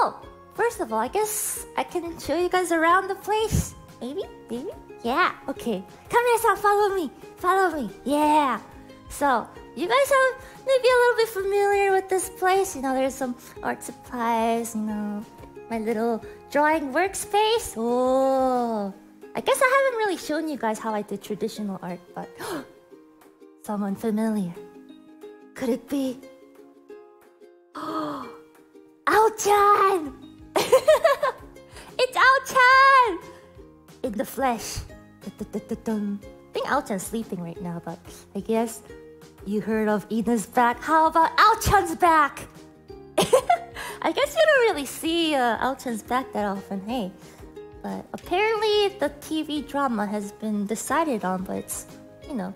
Cool! First of all, I guess I can show you guys around the place. Maybe? Maybe? Yeah, okay. Come here, son, follow me. Follow me. Yeah. So, you guys are maybe a little bit familiar with this place. You know, there's some art supplies, you know, my little drawing workspace. Oh, I guess I haven't really shown you guys how I did traditional art, but... someone familiar. Could it be... Ao-chan! It's Ao-chan! In the flesh. I think Ao-chan's sleeping right now, but I guess you heard of Ina's back. How about Ao-chan's back? I guess you don't really see Ao-chan's back that often, hey? But apparently the TV drama has been decided on, but it's, you know,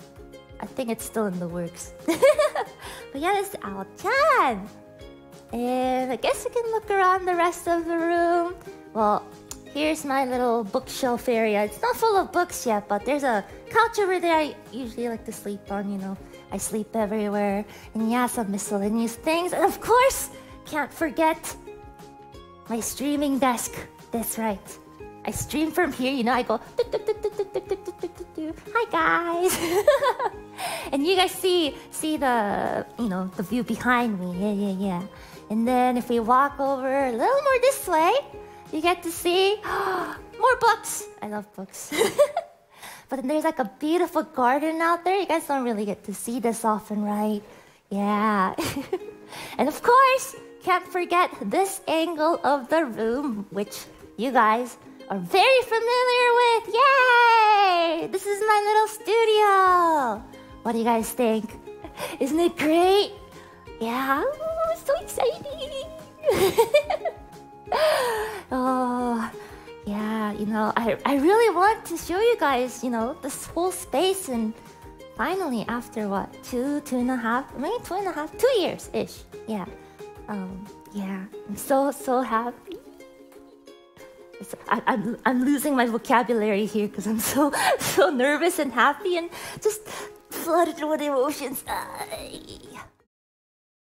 I think it's still in the works. But yeah, it's Ao-chan! And I guess you can look around the rest of the room. Well, here's my little bookshelf area. It's not full of books yet, but there's a couch over there I usually like to sleep on, you know. I sleep everywhere. And yeah, some miscellaneous things. And of course, can't forget my streaming desk. That's right. I stream from here, you know, I go... Hi guys! And you guys see the, you know, the view behind me. Yeah. And then if we walk over a little more this way, you get to see more books. I love books. But then there's like a beautiful garden out there. You guys don't really get to see this often, right? Yeah. And of course, can't forget this angle of the room, which you guys are very familiar with. Yay! This is my little studio. What do you guys think? Isn't it great? Yeah, oh, so exciting. Oh, yeah, you know, I really want to show you guys, you know, this whole space. And finally, after what, two and a half years-ish. Yeah, yeah, I'm so happy. I'm losing my vocabulary here because I'm so nervous and happy and just flooded with emotions.